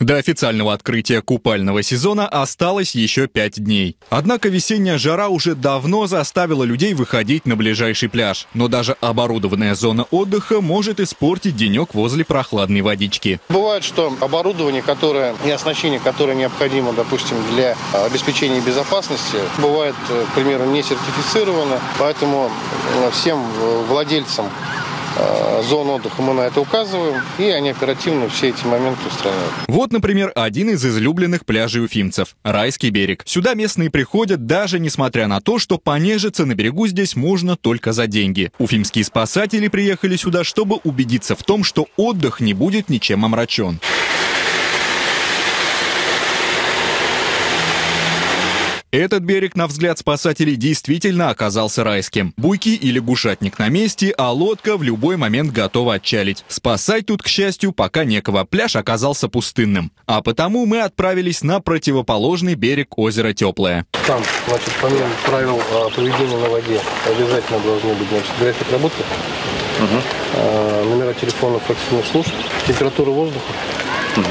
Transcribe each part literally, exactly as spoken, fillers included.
До официального открытия купального сезона осталось еще пять дней. Однако весенняя жара уже давно заставила людей выходить на ближайший пляж. Но даже оборудованная зона отдыха может испортить денек возле прохладной водички. Бывает, что оборудование, которое и оснащение, которое необходимо, допустим, для обеспечения безопасности, бывает, к примеру, не сертифицировано. Поэтому всем владельцам зон отдыха мы на это указываем, и они оперативно все эти моменты устраняют. Вот, например, один из излюбленных пляжей уфимцев – Райский берег. Сюда местные приходят, даже несмотря на то, что понежиться на берегу здесь можно только за деньги. Уфимские спасатели приехали сюда, чтобы убедиться в том, что отдых не будет ничем омрачен. Этот берег, на взгляд спасателей, действительно оказался райским. Буйки и лягушатник на месте, а лодка в любой момент готова отчалить. Спасать тут, к счастью, пока некого. Пляж оказался пустынным. А потому мы отправились на противоположный берег озера Теплое. Там, значит, помимо правил поведения на воде, обязательно должны быть, значит, график работы, угу. номера телефонов экстренных служб, температура воздуха. Угу.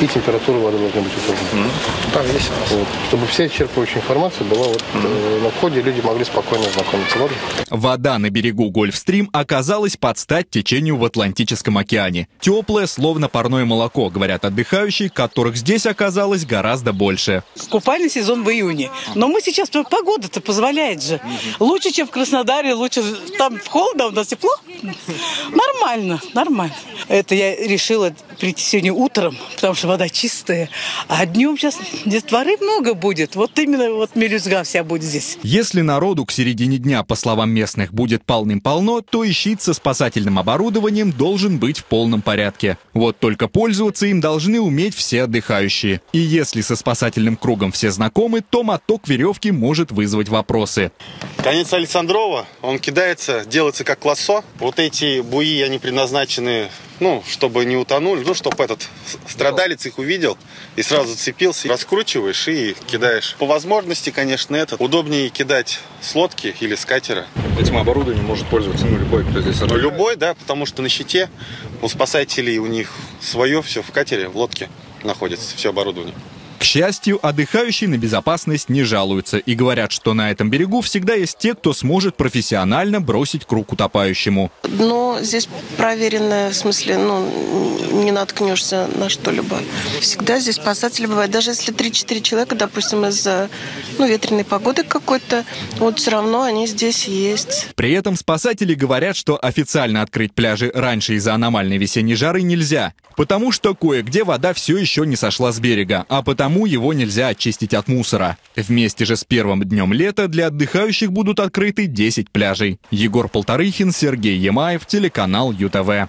И температура воды должна быть указана. Там есть у нас. Вот. Чтобы вся исчерпывающая информация была вот, угу. э, на входе, люди могли спокойно ознакомиться. Ладно? Вода на берегу Гольфстрим оказалась под стать течению в Атлантическом океане. Теплое, словно парное молоко, говорят отдыхающие, которых здесь оказалось гораздо больше. Купальный сезон в июне. Но мы сейчас, погода-то позволяет же. Угу. Лучше, чем в Краснодаре, лучше там холодно, у нас тепло. Нормально, нормально. Это я решила прийти сегодня утром, потому что вода чистая. А днем сейчас детворы много будет. Вот именно вот мелюзга вся будет здесь. Если народу к середине дня, по словам местных, будет полным-полно, то и щит со спасательным оборудованием должен быть в полном порядке. Вот только пользоваться им должны уметь все отдыхающие. И если со спасательным кругом все знакомы, то моток веревки может вызвать вопросы. Конец Александрова, он кидается, делается как лассо. Вот эти буи, они предназначены, ну, чтобы не утонули, ну, чтобы этот страдалец их увидел и сразу зацепился. Раскручиваешь и кидаешь. По возможности, конечно, это удобнее кидать с лодки или с катера. Этим оборудованием может пользоваться ну, любой, кто здесь отдыхает. Любой, да, потому что на щите у спасателей у них свое все в катере, в лодке находится все оборудование. К счастью, отдыхающие на безопасность не жалуются и говорят, что на этом берегу всегда есть те, кто сможет профессионально бросить круг утопающему. Но здесь проверенное, в смысле, ну, не наткнешься на что-либо. Всегда здесь спасатели бывают. Даже если три-четыре человека, допустим, из-за ну, ветреной погоды какой-то, вот все равно они здесь есть. При этом спасатели говорят, что официально открыть пляжи раньше из-за аномальной весенней жары нельзя, потому что кое-где вода все еще не сошла с берега, а потому его нельзя очистить от мусора. Вместе же с первым днем лета для отдыхающих будут открыты десять пляжей. Егор Полторыхин, Сергей Емаев, телеканал ю тэ вэ.